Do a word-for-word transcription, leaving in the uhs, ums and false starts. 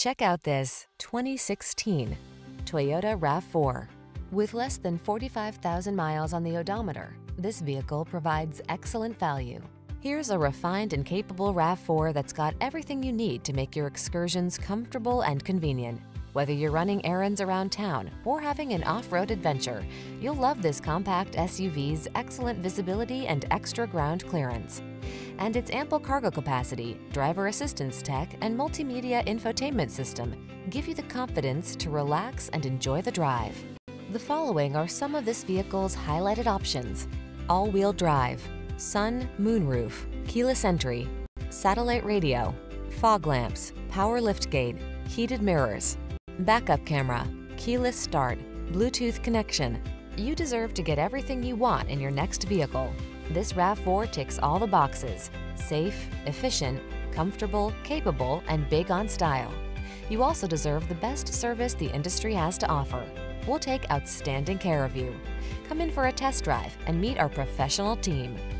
Check out this twenty sixteen Toyota RAV four. With less than forty-five thousand miles on the odometer, this vehicle provides excellent value. Here's a refined and capable RAV four that's got everything you need to make your excursions comfortable and convenient. Whether you're running errands around town or having an off-road adventure, you'll love this compact S U V's excellent visibility and extra ground clearance. And its ample cargo capacity, driver assistance tech, and multimedia infotainment system give you the confidence to relax and enjoy the drive. The following are some of this vehicle's highlighted options: all-wheel drive, sun, moonroof, keyless entry, satellite radio, fog lamps, power liftgate, heated mirrors, backup camera, keyless start, Bluetooth connection. You deserve to get everything you want in your next vehicle. This RAV four ticks all the boxes: safe, efficient, comfortable, capable, and big on style. You also deserve the best service the industry has to offer. We'll take outstanding care of you. Come in for a test drive and meet our professional team.